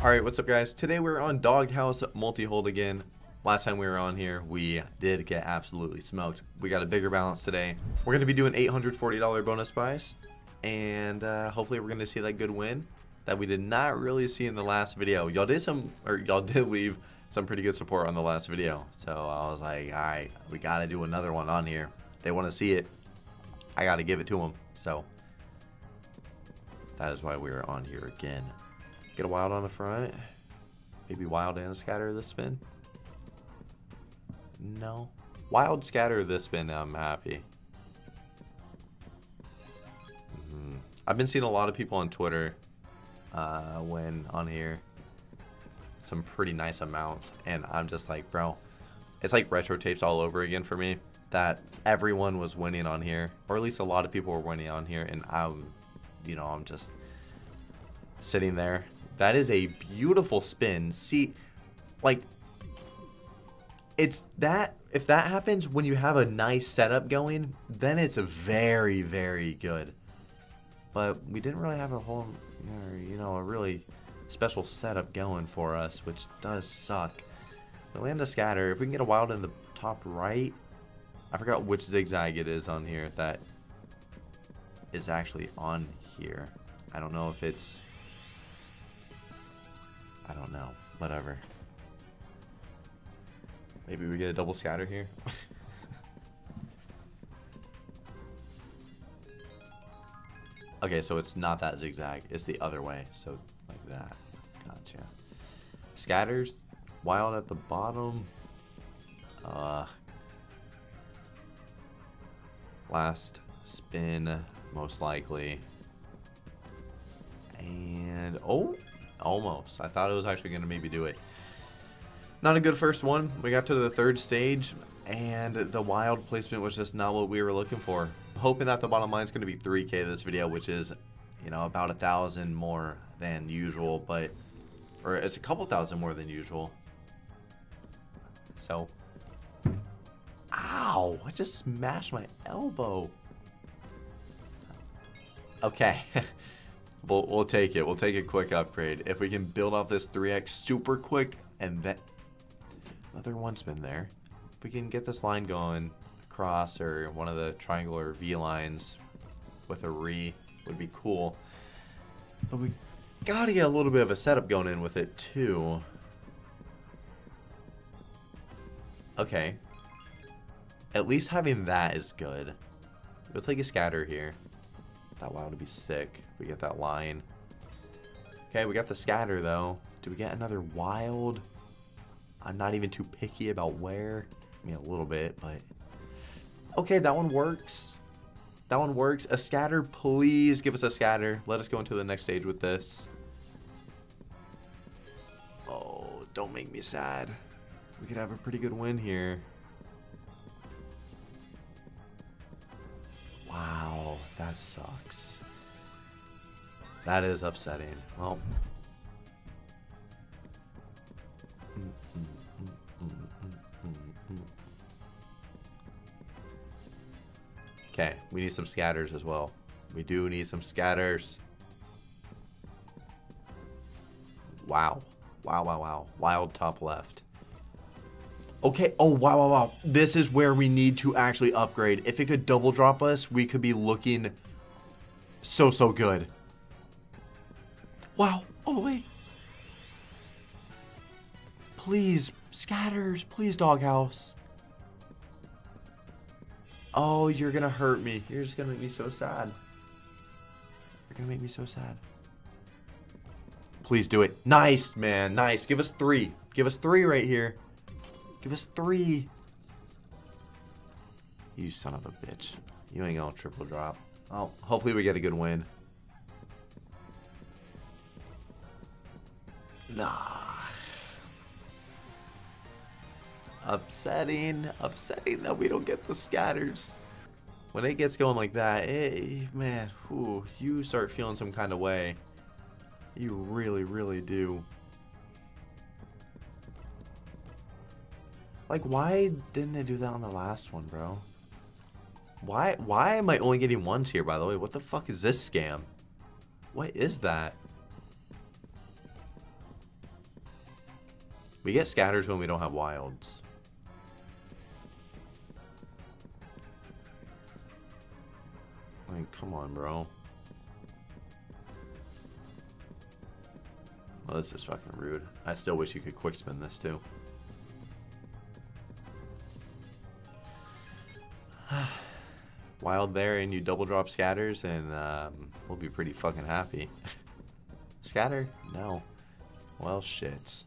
Alright, what's up guys? Today we're on Dog House Multihold again. Last time we were on here, we did get absolutely smoked. We got a bigger balance today. We're going to be doing $840 bonus buys, and hopefully we're going to see that good win that we did not really see in the last video. Y'all did leave some pretty good support on the last video. So I was like, alright, we got to do another one on here. They want to see it. I got to give it to them. So that is why we are on here again. Get a wild on the front. Maybe wild and a scatter this spin. No. Wild scatter this spin, I'm happy. I've been seeing a lot of people on Twitter when on here. Some pretty nice amounts. And I'm just like, bro, it's like retro tapes all over again for me. That everyone was winning on here. Or at least a lot of people were winning on here. And I'm just sitting there. That is a beautiful spin. See, like, it's that, if that happens when you have a nice setup going, then it's a very, very good. But we didn't really have a whole, a really special setup going for us, which does suck. We land a scatter. If we can get a wild in the top right, I forgot which zigzag it is on here that is actually on here. I don't know if it's, I don't know, whatever. Maybe we get a double scatter here. Okay, so it's not that zigzag. It's the other way. So like that. Gotcha. Scatters. Wild at the bottom. Last spin, most likely. And oh, almost. I thought it was actually going to maybe do it. Not a good first one. We got to the third stage, and the wild placement was just not what we were looking for. Hoping that the bottom line is going to be 3K this video, which is, about 1,000 more than usual, or it's a couple thousand more than usual. So, ow! I just smashed my elbow. Okay. We'll take it. We'll take a quick upgrade. If we can build off this 3X super quick, and then another one spin there. If we can get this line going across, or one of the triangular V lines with a re, would be cool. But we gotta get a little bit of a setup going in with it too. Okay. At least having that is good. We'll take a scatter here. That wild would be sick. We get that line. Okay, we got the scatter though. Do we get another wild? I'm not even too picky about where. I mean, a little bit, but... Okay, that one works. That one works. A scatter, please give us a scatter. Let us go into the next stage with this. Oh, don't make me sad. We could have a pretty good win here. Wow, that sucks. That is upsetting. Well... Okay, we need some scatters as well. We do need some scatters. Wow. Wow, wow, wow. Wild top left. Okay, oh, wow, wow, wow. This is where we need to actually upgrade. If it could double drop us, we could be looking so, so good. Wow, oh, wait. Please, scatters, please, Doghouse. Oh, you're gonna hurt me. You're just gonna make me so sad. You're gonna make me so sad. Please do it. Nice, man, nice. Give us three. Give us three right here. Give us three. You son of a bitch. You ain't gonna triple drop. Oh, hopefully we get a good win. Nah. Upsetting, upsetting that we don't get the scatters. When it gets going like that, man, whew, you start feeling some kind of way. You really, really do. Like, why didn't I do that on the last one, bro? Why am I only getting ones here, by the way? What the fuck is this scam? What is that? We get scatters when we don't have wilds. I mean, come on, bro. Well, this is fucking rude. I still wish you could quick spin this too. Wild there, and you double drop scatters, and we'll be pretty fucking happy. Scatter? No. Well, shit.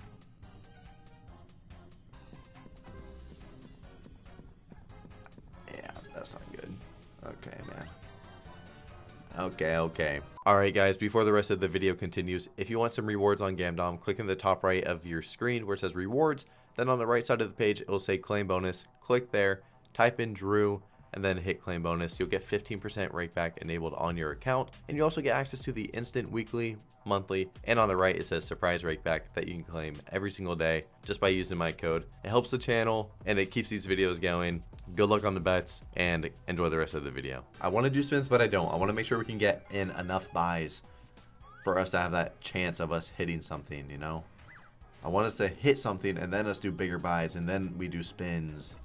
Yeah, that's not good. Okay, man. Okay, okay. Alright guys, before the rest of the video continues, if you want some rewards on Gamdom, click in the top right of your screen where it says rewards, then on the right side of the page it will say claim bonus. Click there, type in Drew, and then hit claim bonus. You'll get 15% rake back enabled on your account, and you also get access to the instant weekly, monthly, and on the right it says surprise rake back that you can claim every single day just by using my code. It helps the channel and it keeps these videos going. Good luck on the bets and enjoy the rest of the video. I want to do spins, but I don't. I want to make sure we can get in enough buys for us to have that chance of us hitting something, you know? I want us to hit something and then us do bigger buys and then we do spins.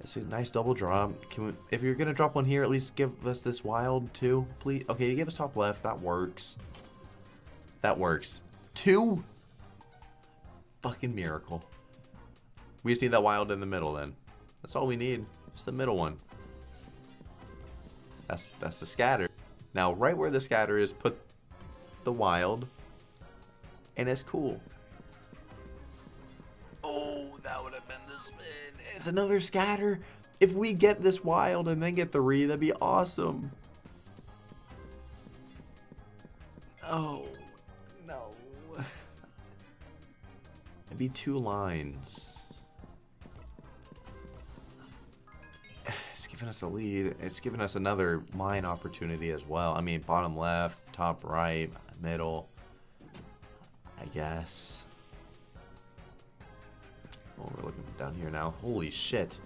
It's a nice double drop. Can we, if you're gonna drop one here, at least give us this wild too, please. Okay, you give us top left. That works. That works. Two. Fucking miracle. We just need that wild in the middle then. That's all we need. Just the middle one. That's the scatter. Now right where the scatter is, put the wild. And it's cool. Oh, that would have been the spin. It's another scatter. If we get this wild and then get three, that'd be awesome. Oh, no. It'd be two lines. It's giving us a lead. It's giving us another line opportunity as well. I mean, bottom left, top right, middle, I guess. Oh, we're looking down here now. Holy shit.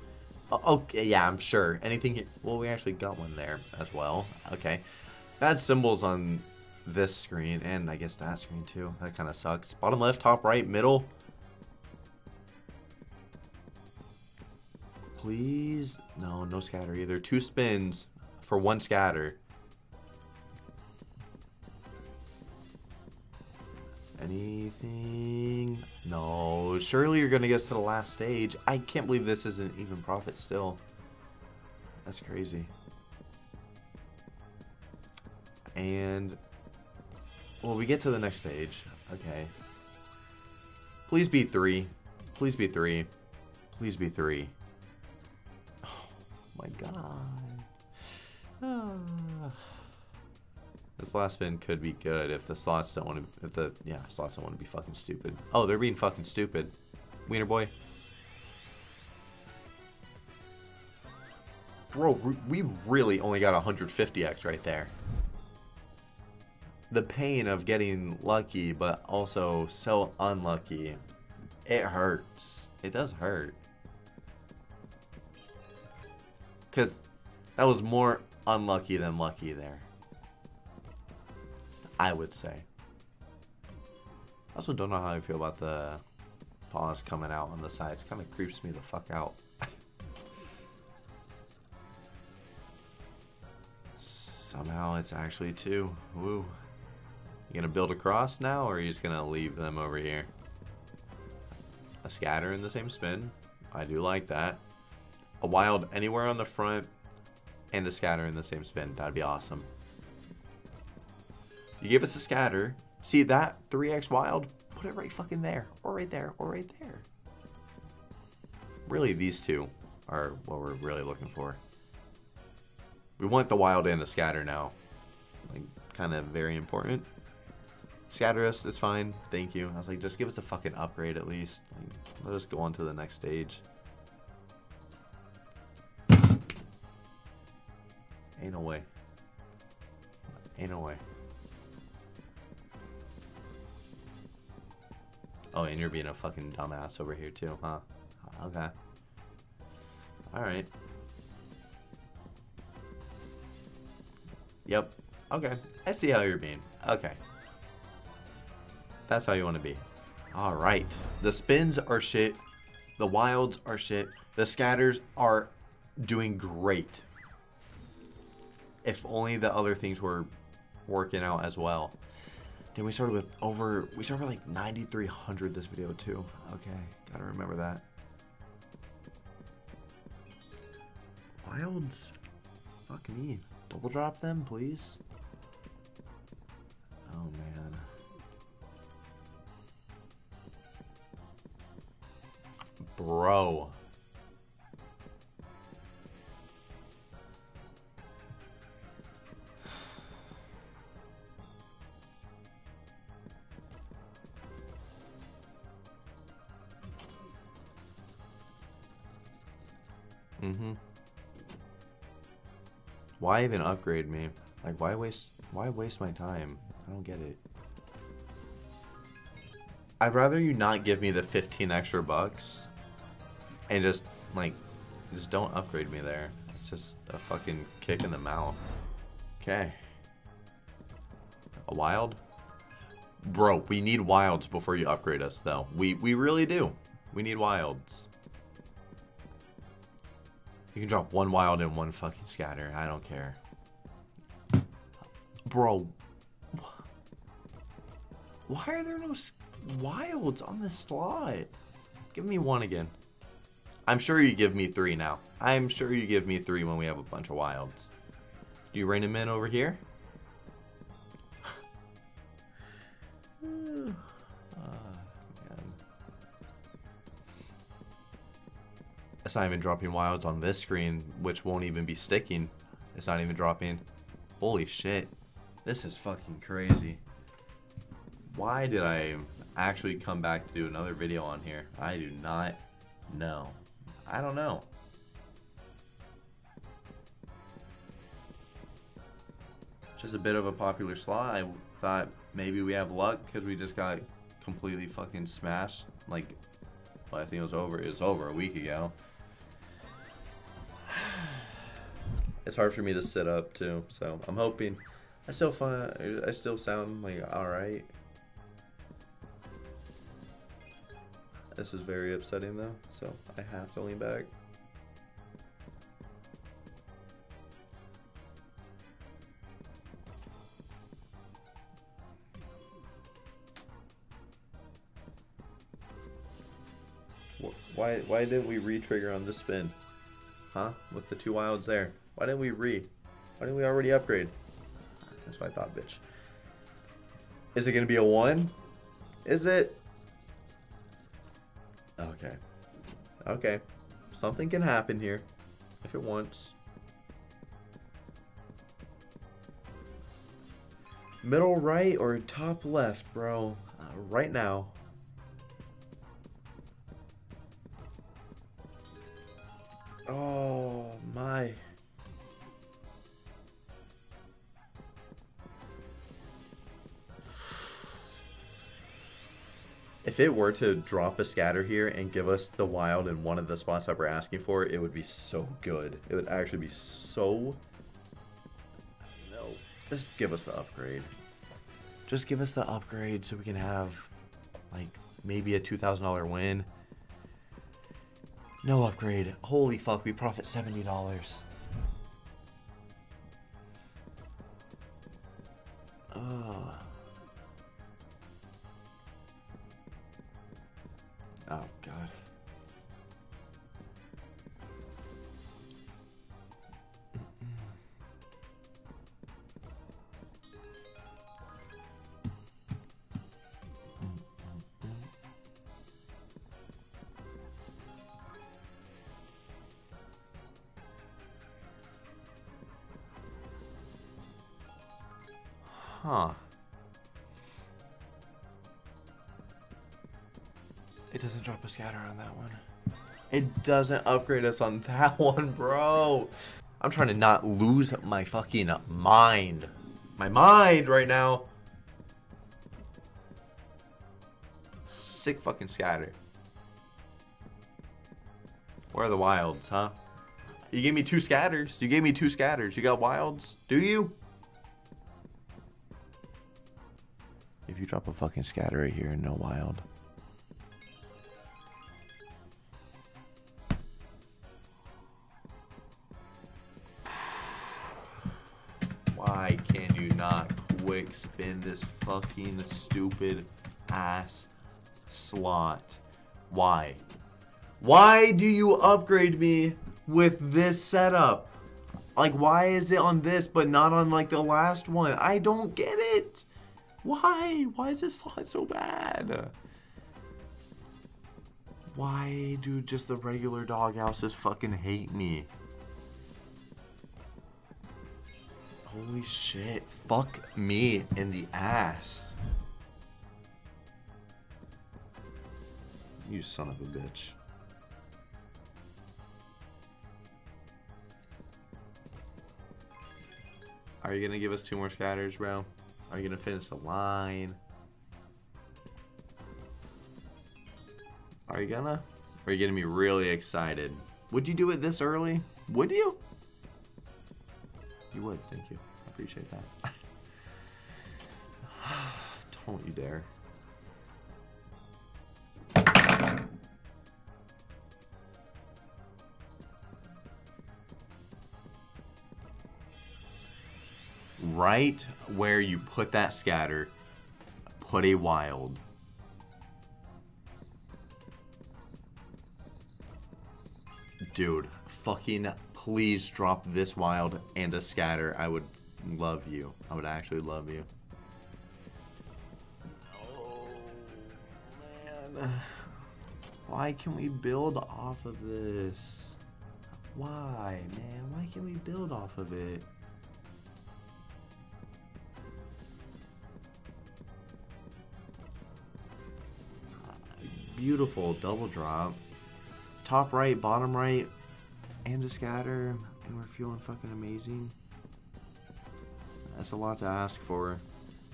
Oh, okay, yeah, I'm sure. Anything here? Well, we actually got one there as well. Okay. Bad symbols on this screen, and I guess that screen too. That kind of sucks. Bottom left, top right, middle. Please. No, no scatter either. Two spins for one scatter. Anything? No, surely you're gonna get us to the last stage. I can't believe this isn't even profit still. That's crazy. And well, we get to the next stage. Okay. Please be three. Please be three. Please be three. Oh my god. Ah. This last spin could be good if the slots don't want to. If the slots don't want to be fucking stupid. Oh, they're being fucking stupid, wiener boy. Bro, we really only got 150x right there. The pain of getting lucky, but also so unlucky. It hurts. It does hurt. Cause that was more unlucky than lucky there. I would say. I also don't know how I feel about the paws coming out on the sides. Kind of creeps me the fuck out. Somehow it's actually two. Woo. You gonna build a cross now, or are you just gonna leave them over here? A scatter in the same spin. I do like that. A wild anywhere on the front, and a scatter in the same spin. That'd be awesome. You give us a scatter. See that 3x wild? Put it right fucking there. Or right there. Or right there. Really, these two are what we're really looking for. We want the wild and a scatter now. Like, kind of very important. Scatter us. It's fine. Thank you. I was like, just give us a fucking upgrade at least. Like, let us go on to the next stage. Ain't no way. Ain't no way. Oh, and you're being a fucking dumbass over here too, huh? Okay. Alright. Yep. Okay. I see how you're being. Okay. That's how you want to be. All right. The spins are shit. The wilds are shit. The scatters are doing great. If only the other things were working out as well. Then we started with over, we started with like 9,300 this video too. Okay, gotta remember that. Wilds, fuck me. Double drop them, please. Oh man. Bro. Mm-hmm. Why even upgrade me? Like, why waste my time? I don't get it. I'd rather you not give me the 15 extra bucks and just, like, just don't upgrade me there. It's just a fucking kick in the mouth. Okay. A wild? Bro, we need wilds before you upgrade us, though. We really do. We need wilds. You can drop one wild and one fucking scatter. I don't care. Bro. Why are there no wilds on this slot? Give me one again. I'm sure you give me three now. I'm sure you give me three when we have a bunch of wilds. Do you rein them in over here? It's not even dropping wilds on this screen, which won't even be sticking. It's not even dropping. Holy shit. This is fucking crazy. Why did I actually come back to do another video on here? I do not know. I don't know. Just a bit of a popular slot. I thought maybe we have luck because we just got completely fucking smashed. Like, well, I think it was over a week ago. It's hard for me to sit up too, so I'm hoping I still sound like all right. This is very upsetting though, so I have to lean back. Why didn't we re-trigger on this spin? Huh? With the two wilds there. Why didn't we already upgrade? That's what I thought, bitch. Is it gonna be a one? Is it? Okay. Okay. Something can happen here. If it wants. Middle right or top left, bro? Right now. Oh my. If it were to drop a scatter here and give us the wild in one of the spots that we're asking for, it would be so good. It would actually be so... No. Just give us the upgrade. Just give us the upgrade so we can have, like, maybe a $2,000 win. No upgrade. Holy fuck, we profit $70. Oh god. Huh. It doesn't drop a scatter on that one. It doesn't upgrade us on that one, bro. I'm trying to not lose my fucking mind. My mind right now. Sick fucking scatter. Where are the wilds, huh? You gave me two scatters. You gave me two scatters. You got wilds? Do you? If you drop a fucking scatter right here and no wild, Why can you not quick spin this fucking stupid ass slot? Why? Why do you upgrade me with this setup? Like, why is it on this but not on like the last one? I don't get it. Why? Why is this slot so bad? Why do just the regular doghouses fucking hate me? Holy shit. Fuck me in the ass. You son of a bitch. Are you gonna give us 2 more scatters, bro? Are you gonna finish the line? Are you gonna? Are you getting me really excited? Would you do it this early? Would you? You would, thank you. I appreciate that. Don't you dare. Right where you put that scatter, put a wild. Dude, fucking please drop this wild and a scatter. I would love you. I would actually love you. Oh, man. Why can we build off of this? Why, man? Why can we build off of it? Beautiful double drop. Top right, bottom right, and a scatter, and we're feeling fucking amazing. That's a lot to ask for. A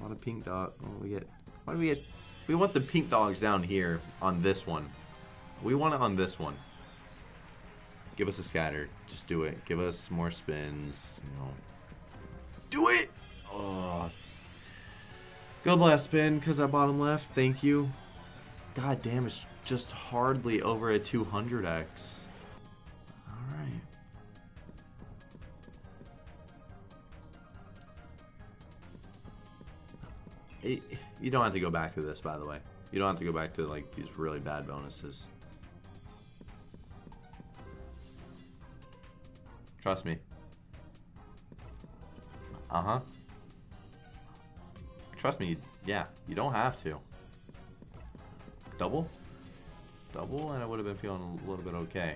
lot of pink dot. What do we get? Why do we get? We want the pink dogs down here on this one. We want it on this one. Give us a scatter. Just do it. Give us more spins. You know. Do it. Oh. Good last spin, cause I bottom left. Thank you. God damn, it's just hardly over a 200x. Alright. You don't have to go back to this, by the way. You don't have to go back to, like, these really bad bonuses. Trust me. Uh-huh. Trust me, yeah. You don't have to. Double? Double, and I would have been feeling a little bit okay.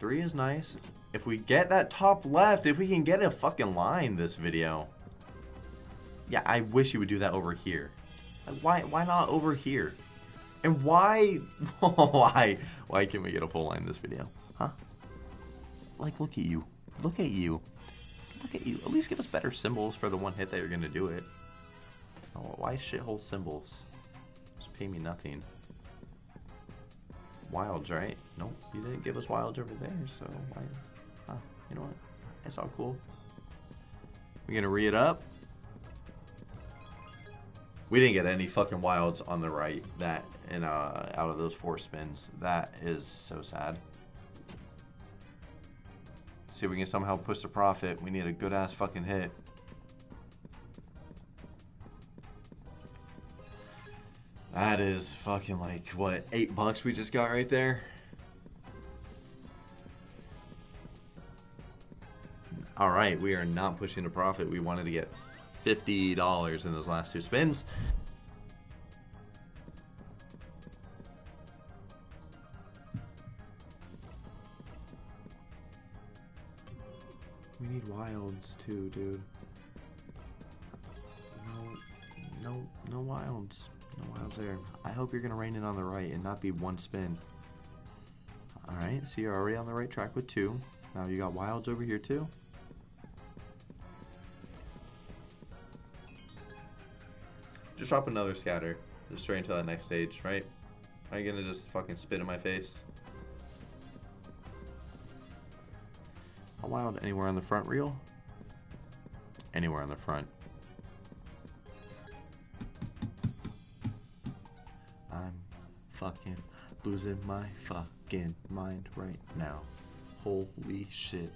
3 is nice. If we get that top left, if we can get a fucking line this video. Yeah, I wish you would do that over here. Like, why not over here? And why can't we get a full line this video? Huh? Like, look at you. Look at you. Look at you. At least give us better symbols for the one hit that you're gonna do it. Oh, why shithole symbols? Pay me nothing. Wilds, right? Nope, you didn't give us wilds over there, so why? Huh, you know what? It's all cool. We're gonna re it up. We didn't get any fucking wilds on the right. That and out of those 4 spins, that is so sad. See if we can somehow push the profit. We need a good ass fucking hit. That is fucking like, what, $8 we just got right there? Alright, we are not pushing a profit. We wanted to get $50 in those last 2 spins. We need wilds too, dude. No wilds. No wilds there. I hope you're gonna rein in on the right and not be one spin. Alright, so you're already on the right track with 2. Now you got wilds over here too. Just drop another scatter. Just straight into that next stage, right? Are you gonna just fucking spit in my face? A wild anywhere on the front reel? Anywhere on the front. Fucking losing my fucking mind right now. Holy shit.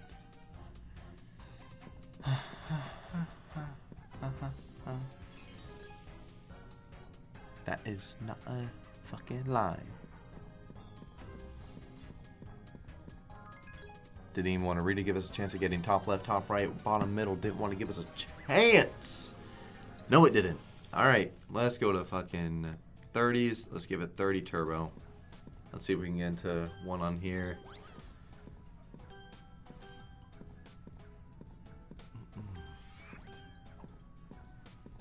is not a fucking lie. Didn't even want to really give us a chance of getting top left, top right, bottom middle. Didn't want to give us a chance. No, it didn't. Alright, let's go to fucking 30s. Let's give it 30 turbo. Let's see if we can get into one on here.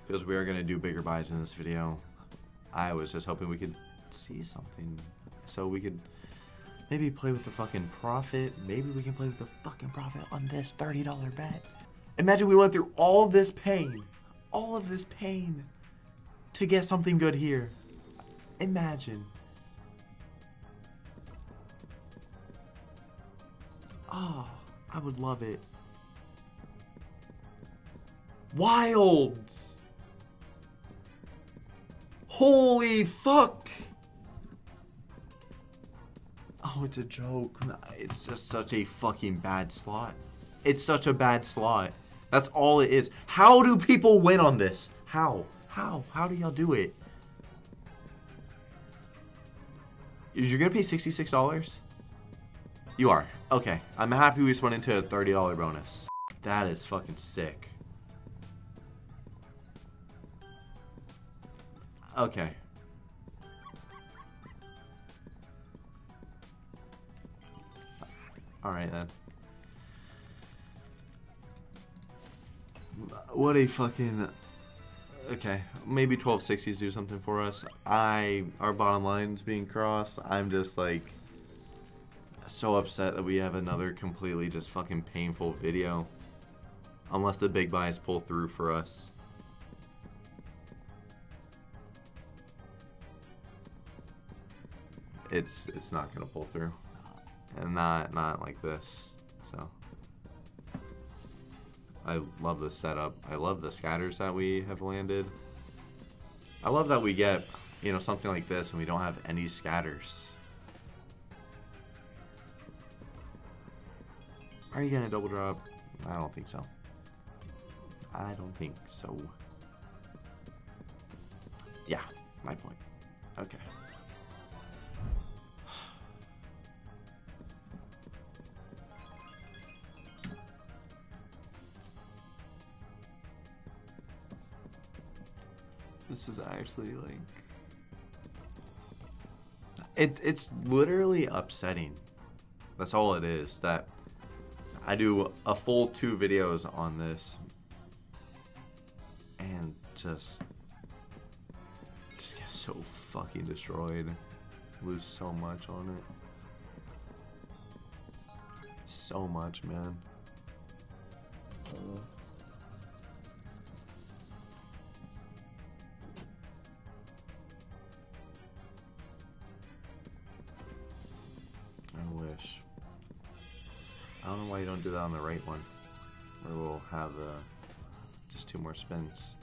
Because we are going to do bigger buys in this video. I was just hoping we could see something. So we could maybe play with the fucking profit. Maybe we can play with the fucking profit on this $30 bet. Imagine we went through all this pain. All of this pain. To get something good here. Imagine. Oh, I would love it. Wilds. Holy fuck! Oh, it's a joke. It's just such a fucking bad slot. It's such a bad slot. That's all it is. How do people win on this? How do y'all do it? You're gonna pay $66? You are. Okay. I'm happy we just went into a $30 bonus. That is fucking sick. Okay. Alright then. What a fucking... Okay, maybe 1260s do something for us. Our bottom line's being crossed. I'm just like... so upset that we have another completely just fucking painful video. Unless the big buys pull through for us. It's not gonna pull through, and not like this. So I love this setup. I love the scatters that we have landed. I love that we get, you know, something like this and we don't have any scatters. Are you gonna double drop? I don't think so. I don't think so. Yeah, my point. Okay. This is actually like it's literally upsetting. That's all it is, that I do a full 2 videos on this and just get so fucking destroyed. Lose so much on it. So much, man. I don't know why you don't do that on the right one, where we'll have just 2 more spins.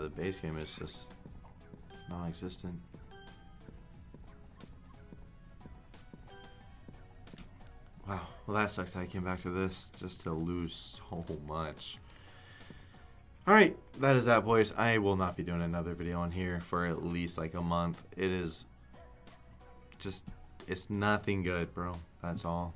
The base game is just non-existent. Wow, well that sucks that I came back to this just to lose so much. Alright, that is that, boys. I will not be doing another video on here for at least like a month. It is just, it's nothing good, bro. That's all.